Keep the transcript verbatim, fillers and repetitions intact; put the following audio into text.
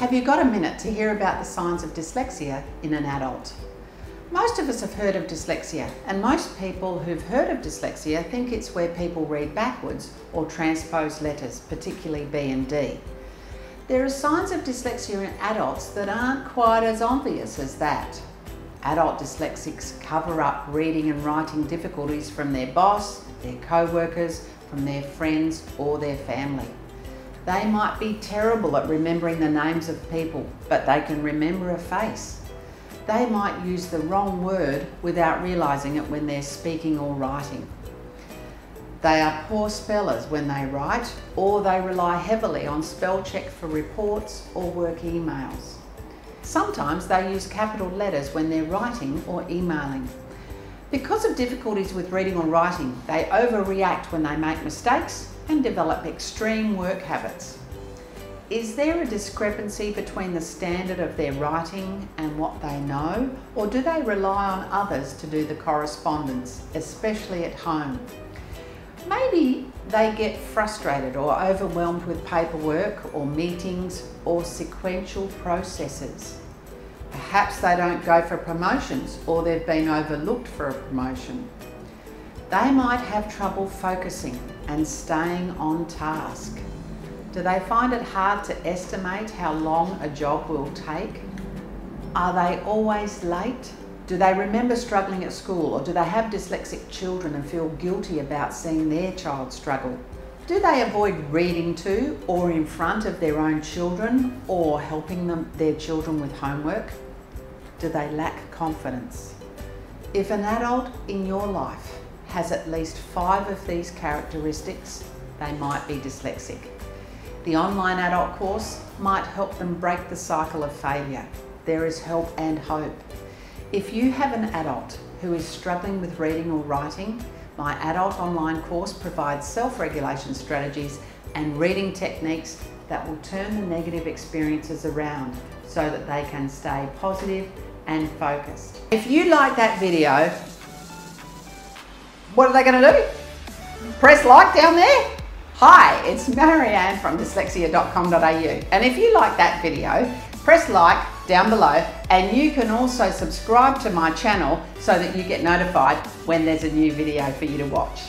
Have you got a minute to hear about the signs of dyslexia in an adult? Most of us have heard of dyslexia, and most people who've heard of dyslexia think it's where people read backwards or transpose letters, particularly B and D. There are signs of dyslexia in adults that aren't quite as obvious as that. Adult dyslexics cover up reading and writing difficulties from their boss, their co-workers, from their friends or their family. They might be terrible at remembering the names of people, but they can remember a face. They might use the wrong word without realising it when they're speaking or writing. They are poor spellers when they write, or they rely heavily on spell check for reports or work emails. Sometimes they use capital letters when they're writing or emailing. Because of difficulties with reading or writing, they overreact when they make mistakes and develop extreme work habits. Is there a discrepancy between the standard of their writing and what they know, or do they rely on others to do the correspondence, especially at home? Maybe they get frustrated or overwhelmed with paperwork or meetings or sequential processes. Perhaps they don't go for promotions, or they've been overlooked for a promotion. They might have trouble focusing and staying on task. Do they find it hard to estimate how long a job will take? Are they always late? Do they remember struggling at school, or do they have dyslexic children and feel guilty about seeing their child struggle? Do they avoid reading to or in front of their own children, or helping them, their children with homework? Do they lack confidence? If an adult in your life has at least five of these characteristics, they might be dyslexic. The online adult course might help them break the cycle of failure. There is help and hope. If you have an adult who is struggling with reading or writing, my adult online course provides self-regulation strategies and reading techniques that will turn the negative experiences around so that they can stay positive and focused. If you like that video, what are they going to do? Press like down there. Hi, it's Marianne from dyslexia dot com dot A U, and if you like that video, press like down below, and you can also subscribe to my channel so that you get notified when there's a new video for you to watch.